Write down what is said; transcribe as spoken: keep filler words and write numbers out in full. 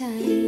Valentine.